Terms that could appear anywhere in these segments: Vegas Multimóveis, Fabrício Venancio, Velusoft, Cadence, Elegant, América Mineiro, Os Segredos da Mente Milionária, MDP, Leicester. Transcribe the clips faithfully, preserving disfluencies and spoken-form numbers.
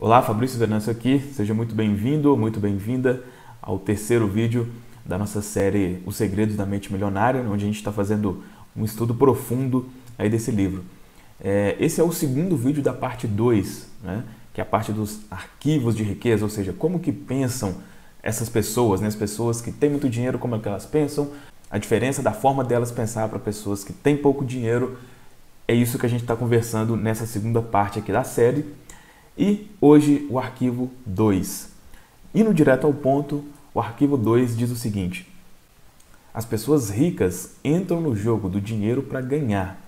Olá, Fabrício Venancio aqui, seja muito bem-vindo, muito bem-vinda ao terceiro vídeo da nossa série Os Segredos da Mente Milionária, onde a gente está fazendo um estudo profundo aí desse livro. É, esse é o segundo vídeo da parte dois, né, que é a parte dos arquivos de riqueza, ou seja, como que pensam essas pessoas, né, as pessoas que têm muito dinheiro, como é que elas pensam, a diferença da forma delas pensar para pessoas que têm pouco dinheiro. É isso que a gente está conversando nessa segunda parte aqui da série. E hoje o arquivo dois. Indo direto ao ponto, o arquivo dois diz o seguinte: as pessoas ricas entram no jogo do dinheiro para ganhar.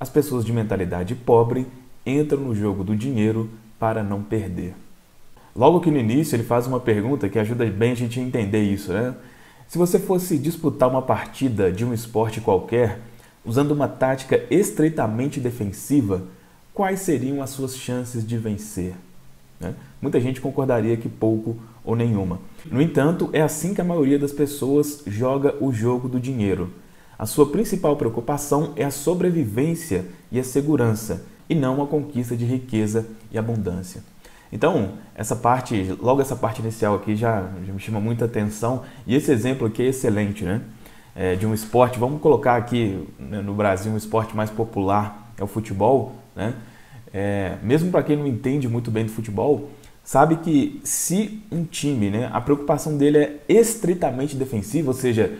As pessoas de mentalidade pobre entram no jogo do dinheiro para não perder. Logo que no início ele faz uma pergunta que ajuda bem a gente a entender isso, né? Se você fosse disputar uma partida de um esporte qualquer, usando uma tática estreitamente defensiva, quais seriam as suas chances de vencer? Né? Muita gente concordaria que pouco ou nenhuma. No entanto, é assim que a maioria das pessoas joga o jogo do dinheiro. A sua principal preocupação é a sobrevivência e a segurança, e não a conquista de riqueza e abundância. Então, essa parte, logo essa parte inicial aqui já, já me chama muita atenção, e esse exemplo aqui é excelente, né? É, de um esporte, vamos colocar aqui, né, no Brasil, um esporte mais popular é o futebol, né? É, mesmo para quem não entende muito bem do futebol, sabe que se um time, né, a preocupação dele é estritamente defensiva, ou seja,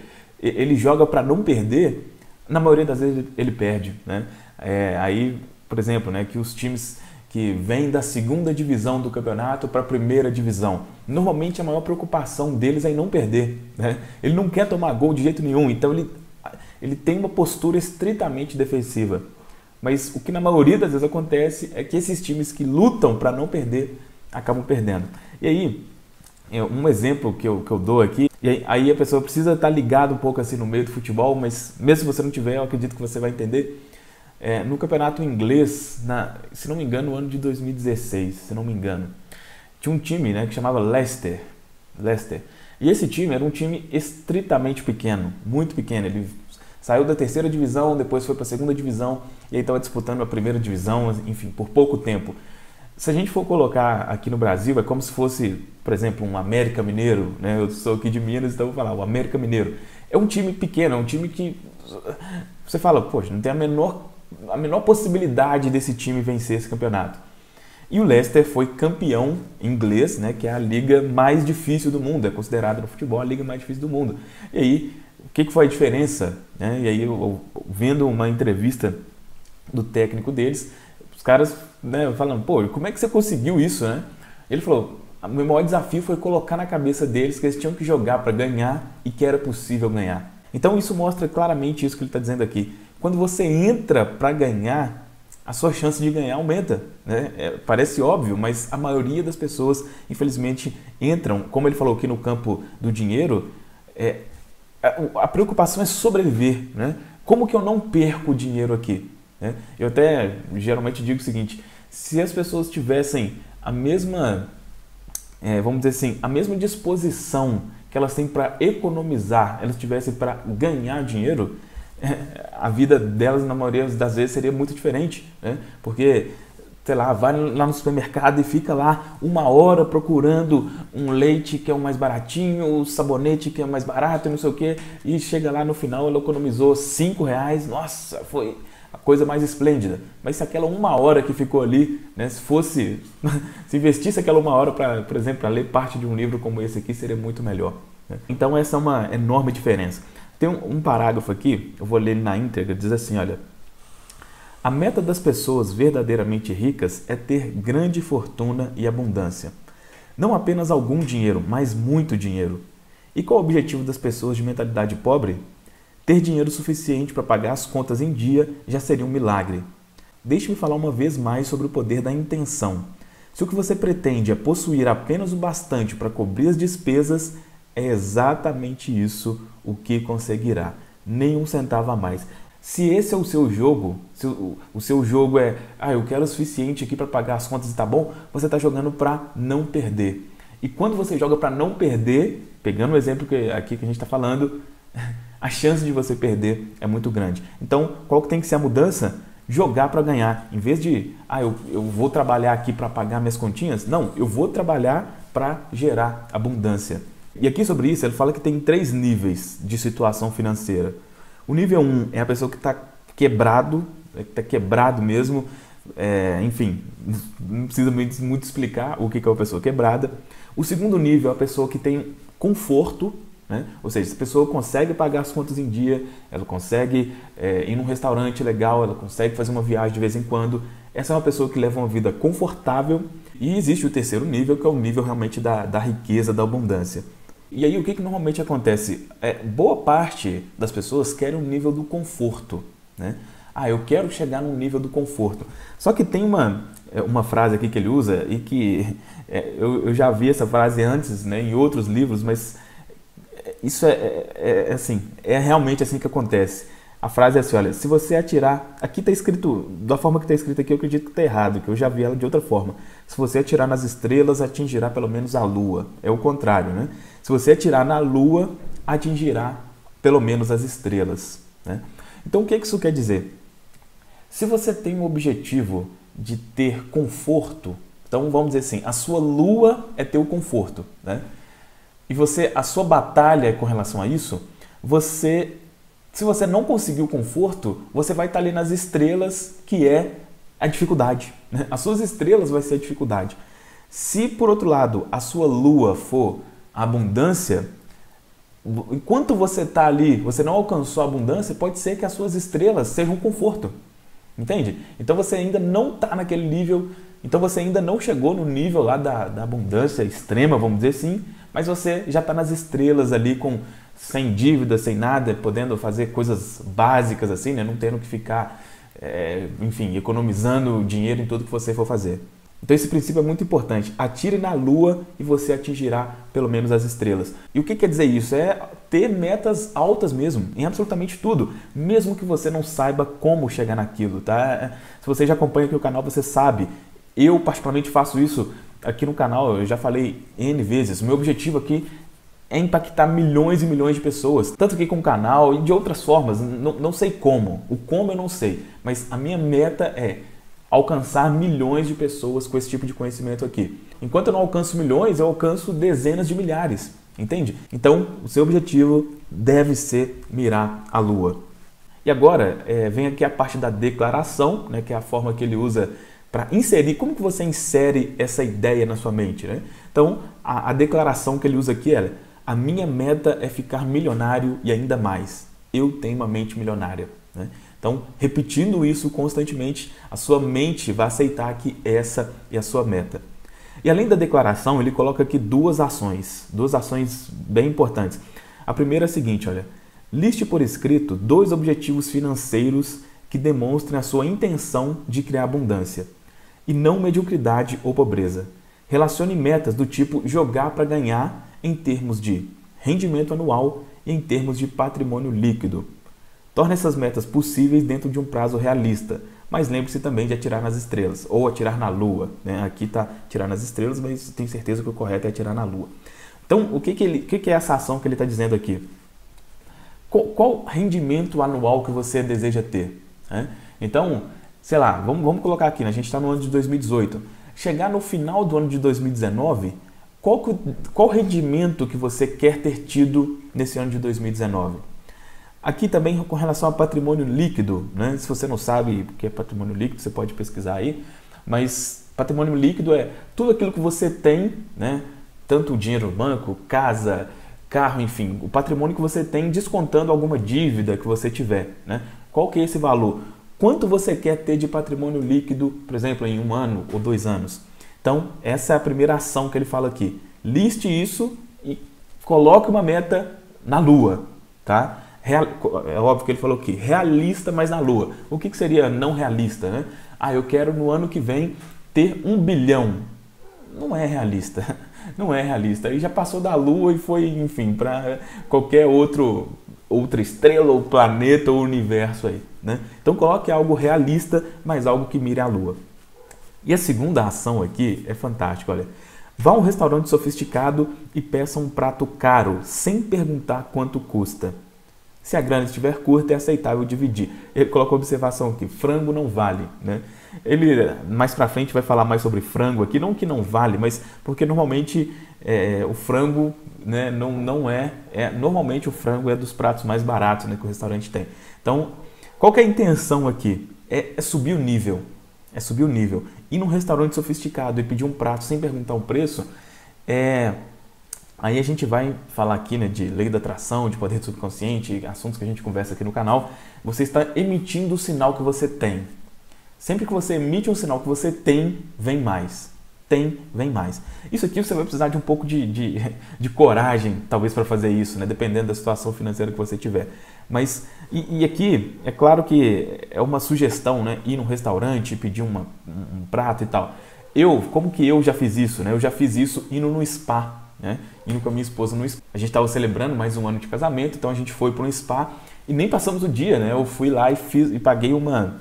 ele joga para não perder, na maioria das vezes ele perde, né? É, aí, por exemplo, né, que os times que vêm da segunda divisão do campeonato para a primeira divisão, normalmente a maior preocupação deles é em não perder, né? Ele não quer tomar gol de jeito nenhum, então ele, ele tem uma postura estritamente defensiva. Mas o que na maioria das vezes acontece é que esses times que lutam para não perder acabam perdendo. E aí, um exemplo que eu, que eu dou aqui, e aí, aí a pessoa precisa estar ligada um pouco assim no meio do futebol, mas mesmo se você não tiver, eu acredito que você vai entender. É, no campeonato inglês, na, se não me engano, no ano de dois mil e dezesseis, se não me engano, tinha um time, né, que chamava Leicester, Leicester. E esse time era um time estritamente pequeno, muito pequeno. Ele saiu da terceira divisão, depois foi para a segunda divisão e aí estava disputando a primeira divisão, enfim, por pouco tempo. Se a gente for colocar aqui no Brasil, é como se fosse, por exemplo, um América Mineiro, né? Eu sou aqui de Minas, então vou falar, o América Mineiro. É um time pequeno, é um time que você fala, poxa, não tem a menor... a menor possibilidade desse time vencer esse campeonato. E o Leicester foi campeão inglês, né, que é a liga mais difícil do mundo, é considerada no futebol a liga mais difícil do mundo. E aí, o que foi a diferença? Né? E aí, eu, eu, vendo uma entrevista do técnico deles, os caras, né, falando, pô, como é que você conseguiu isso? Né? Ele falou, o meu maior desafio foi colocar na cabeça deles que eles tinham que jogar para ganhar e que era possível ganhar. Então, isso mostra claramente isso que ele está dizendo aqui. Quando você entra para ganhar, a sua chance de ganhar aumenta, né? É, parece óbvio, mas a maioria das pessoas, infelizmente, entram, como ele falou aqui no campo do dinheiro, é, a, a preocupação é sobreviver, né? Como que eu não perco o dinheiro aqui? Né? Eu até geralmente digo o seguinte, se as pessoas tivessem a mesma, é, vamos dizer assim, a mesma disposição que elas têm para economizar, elas tivessem para ganhar dinheiro, a vida delas, na maioria das vezes, seria muito diferente, né? Porque, sei lá, vai lá no supermercado e fica lá uma hora procurando um leite que é o mais baratinho, um sabonete que é o mais barato e não sei o que, e chega lá no final, ela economizou cinco reais, nossa, foi a coisa mais esplêndida. Mas se aquela uma hora que ficou ali, né, se fosse, se investisse aquela uma hora, pra, por exemplo, para ler parte de um livro como esse aqui, seria muito melhor, né? Então essa é uma enorme diferença. Tem um, um parágrafo aqui, eu vou ler ele na íntegra, diz assim, olha: a meta das pessoas verdadeiramente ricas é ter grande fortuna e abundância. Não apenas algum dinheiro, mas muito dinheiro. E qual é o objetivo das pessoas de mentalidade pobre? Ter dinheiro suficiente para pagar as contas em dia já seria um milagre. Deixe-me falar uma vez mais sobre o poder da intenção. Se o que você pretende é possuir apenas o bastante para cobrir as despesas, é exatamente isso o que conseguirá, nem um centavo a mais. Se esse é o seu jogo, se o, o seu jogo é, ah, eu quero o suficiente aqui para pagar as contas e tá bom, você está jogando para não perder. E quando você joga para não perder, pegando o exemplo que, aqui que a gente está falando, a chance de você perder é muito grande. Então, qual que tem que ser a mudança? jogar para ganhar. Em vez de, ah, eu, eu vou trabalhar aqui para pagar minhas continhas, não, eu vou trabalhar para gerar abundância. E aqui sobre isso ele fala que tem três níveis de situação financeira. O nível um é a pessoa que está quebrado, que está quebrado mesmo, é, enfim, não precisa muito explicar o que é uma pessoa quebrada. O segundo nível é a pessoa que tem conforto, né? Ou seja, essa pessoa consegue pagar as contas em dia, ela consegue é, ir num restaurante legal, ela consegue fazer uma viagem de vez em quando. Essa é uma pessoa que leva uma vida confortável. E existe o terceiro nível, que é o nível realmente da, da riqueza, da abundância. E aí o que, que normalmente acontece? É, boa parte das pessoas querem o nível do conforto, né? Ah, eu quero chegar num nível do conforto. Só que tem uma, uma frase aqui que ele usa e que é, eu, eu já vi essa frase antes, né, em outros livros, mas isso é, é, é assim, é realmente assim que acontece. A frase é assim, olha, se você atirar... Aqui está escrito, da forma que está escrito aqui, eu acredito que está errado, que eu já vi ela de outra forma. Se você atirar nas estrelas, atingirá pelo menos a lua. É o contrário, né? Se você atirar na lua, atingirá pelo menos as estrelas, né? Então, o que, é que isso quer dizer? Se você tem o objetivo de ter conforto, então vamos dizer assim, a sua lua é ter o conforto, né? E você, a sua batalha com relação a isso, você... Se você não conseguir o conforto, você vai estar ali nas estrelas, que é a dificuldade, né? As suas estrelas vai ser a dificuldade. Se, por outro lado, a sua lua for a abundância, enquanto você está ali, você não alcançou a abundância, pode ser que as suas estrelas sejam conforto, entende? Então você ainda não está naquele nível, então você ainda não chegou no nível lá da, da abundância extrema, vamos dizer assim, mas você já está nas estrelas ali com... sem dívida, sem nada, podendo fazer coisas básicas assim, né? Não tendo que ficar, é, enfim, economizando dinheiro em tudo que você for fazer. Então esse princípio é muito importante. Atire na lua e você atingirá pelo menos as estrelas. E o que quer dizer isso? É ter metas altas mesmo, em absolutamente tudo, mesmo que você não saiba como chegar naquilo, tá? Se você já acompanha aqui o canal, você sabe. Eu particularmente faço isso aqui no canal, eu já falei N vezes. O meu objetivo aqui é impactar milhões e milhões de pessoas, tanto aqui com o canal e de outras formas, não, não sei como, o como eu não sei, mas a minha meta é alcançar milhões de pessoas com esse tipo de conhecimento aqui. Enquanto eu não alcanço milhões, eu alcanço dezenas de milhares, entende? Então, o seu objetivo deve ser mirar a lua. E agora, é, vem aqui a parte da declaração, né, que é a forma que ele usa para inserir, como que você insere essa ideia na sua mente, né? Então, a, a declaração que ele usa aqui é: a minha meta é ficar milionário e ainda mais. Eu tenho uma mente milionária, né? Então, repetindo isso constantemente, a sua mente vai aceitar que essa é a sua meta. E além da declaração, ele coloca aqui duas ações, duas ações bem importantes. A primeira é a seguinte, olha. Liste por escrito dois objetivos financeiros que demonstrem a sua intenção de criar abundância e não mediocridade ou pobreza. Relacione metas do tipo jogar para ganhar em termos de rendimento anual e em termos de patrimônio líquido. Torne essas metas possíveis dentro de um prazo realista, mas lembre-se também de atirar nas estrelas ou atirar na lua, né? Aqui está atirar nas estrelas, mas tenho certeza que o correto é atirar na lua. Então, o que, que, ele, o que, que é essa ação que ele está dizendo aqui? Qual, qual rendimento anual que você deseja ter, né? Então, sei lá, vamos, vamos colocar aqui, né? A gente está no ano de dois mil e dezoito. Chegar no final do ano de dois mil e dezenove... Qual, qual rendimento que você quer ter tido nesse ano de dois mil e dezenove? Aqui também com relação a patrimônio líquido, né? Se você não sabe o que é patrimônio líquido, você pode pesquisar aí, mas patrimônio líquido é tudo aquilo que você tem, né? Tanto dinheiro no banco, casa, carro, enfim, o patrimônio que você tem descontando alguma dívida que você tiver, né? Qual que é esse valor? Quanto você quer ter de patrimônio líquido, por exemplo, em um ano ou dois anos? Então, essa é a primeira ação que ele fala aqui. Liste isso e coloque uma meta na lua, tá? Real, é óbvio que ele falou aqui, realista, mas na lua. O que, que seria não realista, né? Ah, eu quero no ano que vem ter um bilhão. Não é realista, não é realista. Aí já passou da lua e foi, enfim, para qualquer outro, outra estrela, ou planeta, ou universo aí, né? Então, coloque algo realista, mas algo que mire a lua. E a segunda ação aqui é fantástica, olha. Vá a um restaurante sofisticado e peça um prato caro, sem perguntar quanto custa. Se a grana estiver curta, é aceitável dividir. Ele coloca a observação aqui, frango não vale, né? Ele, mais pra frente, vai falar mais sobre frango aqui, não que não vale, mas porque normalmente é, o frango, né, não, não é, é... Normalmente o frango é dos pratos mais baratos, né, que o restaurante tem. Então, qual que é a intenção aqui? É, é subir o nível, é subir o nível. Ir num restaurante sofisticado e pedir um prato sem perguntar o preço, é... Aí a gente vai falar aqui, né, de lei da atração, de poder subconsciente, assuntos que a gente conversa aqui no canal. Você está emitindo o sinal que você tem. Sempre que você emite um sinal que você tem, vem mais. Tem, vem mais. Isso aqui você vai precisar de um pouco de, de, de coragem, talvez, para fazer isso, né, dependendo da situação financeira que você tiver. Mas, e, e aqui, é claro que é uma sugestão, né, ir num restaurante, pedir uma, um prato e tal. Eu, como que eu já fiz isso, né? Eu já fiz isso indo no spa. Né? Indo com a minha esposa no spa. A gente estava celebrando mais um ano de casamento, então a gente foi para um spa e nem passamos o dia, né? Eu fui lá e, fiz, e paguei uma,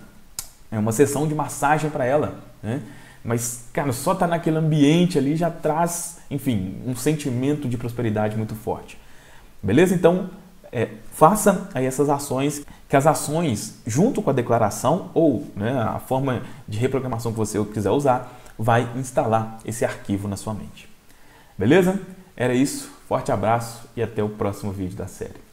uma sessão de massagem para ela, né? Mas, cara, só estar naquele ambiente ali já traz, enfim, um sentimento de prosperidade muito forte. Beleza? Então, é, faça aí essas ações, que as ações, junto com a declaração ou, né, a forma de reprogramação que você quiser usar, vai instalar esse arquivo na sua mente. Beleza? Era isso. Forte abraço e até o próximo vídeo da série.